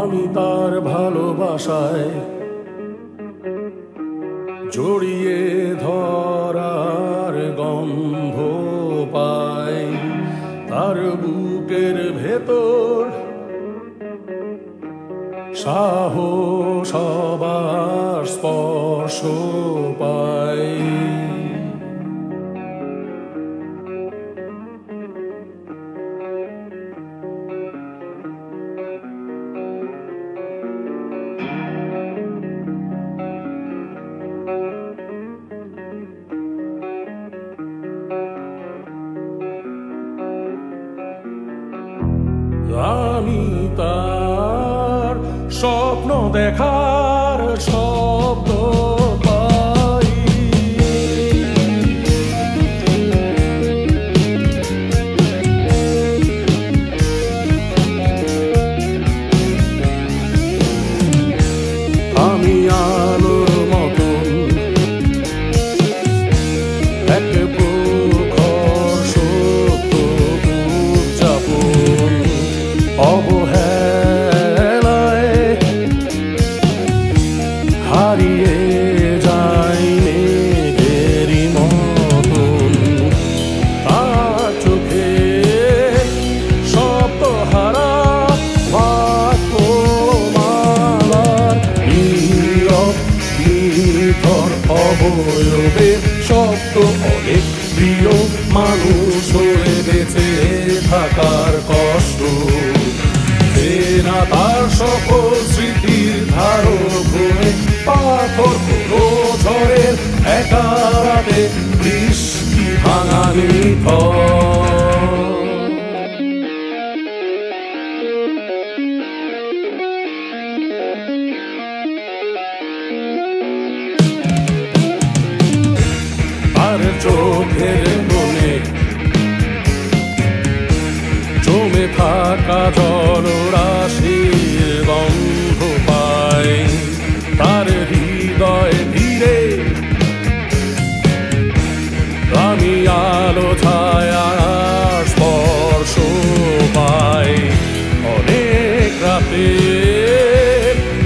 আমি তার ভালোবাসায় জড়িয়ে ধরার গন্ধ পাই, তার বুকের ভেতর সাহস সবার স্পর্শ পাই। আমি তার স্বপ্ন দেখার শব্দ পাই, আমি আলোর মতন হারিয়ে যাই নিজেরই মতন। তার চোখে শব্দ হারা মালার নীরব নিথর অবয়বে শব্দ অনেক প্রিয় মানুষ হয়ে বেঁচে থাকার কষ্ট। তার সকল স্মৃতির ধারক হয়ে পাথর পুরো ঝড়ের একা রাতে বৃষ্টি ভাঙা নিথর। তার চোখের মনে জমে থাকা জলরাশির গন্ধ পায়, তার হৃদয় ধীরে আমি আলো ছায়ার স্পর্শ পাই। অনেক রাতে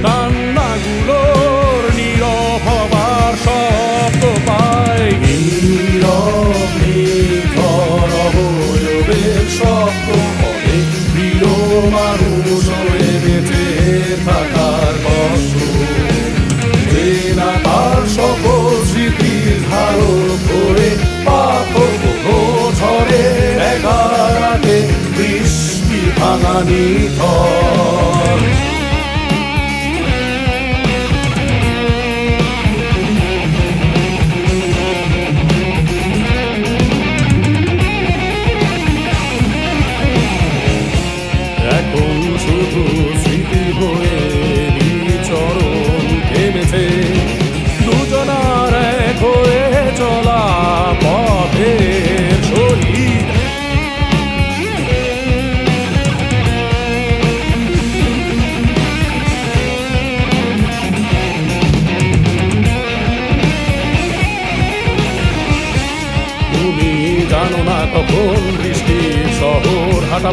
কান্নাগুলোর নীরব হবার শব্দ পাই, নীরব নিথর অবয়বের শব্দ মানুষ হয়ে বেঁচে থাকার কষ্ট। যে না তার সকল স্মৃতি ধারক হয়ে পাথর পুরো ঝড়ে একা রাতে বৃষ্টি ভাঙা নিথর। শুধু স্মৃতি হয়ে বিচরণ থেমেছে দুজনার এক হয়ে চলা পথে। শরীর তুমি জানো না কখন বৃষ্টির শহর হাঁটা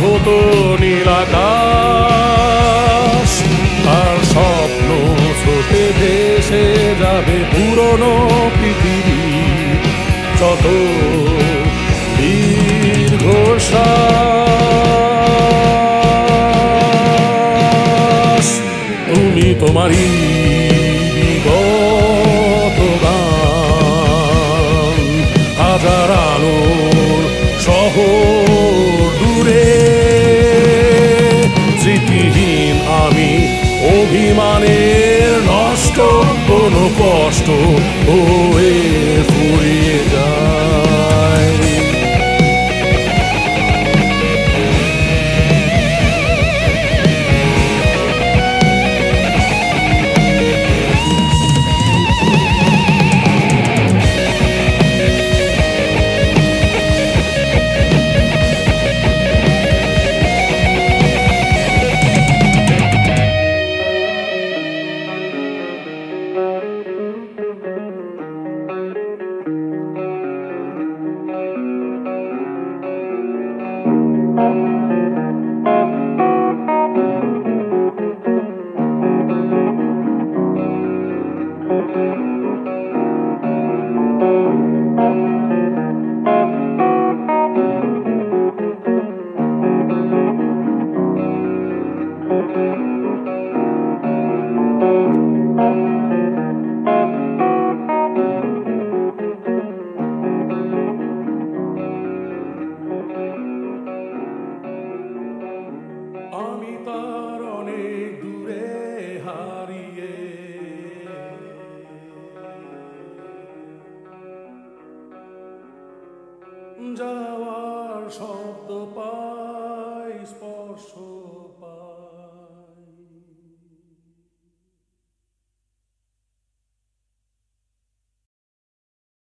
আহত নীলাকাশ, আর স্বপ্ন স্রোতে ভেসে যাবে পুরনো পৃথিবী। যত দীর্ঘশ্বাস তুমি তোমারই বিগত গান হাজার আলোর শহর অভিমানের নষ্ট কোনো no posto o erro e যাওয়ার শব্দ পাই স্পর্শ।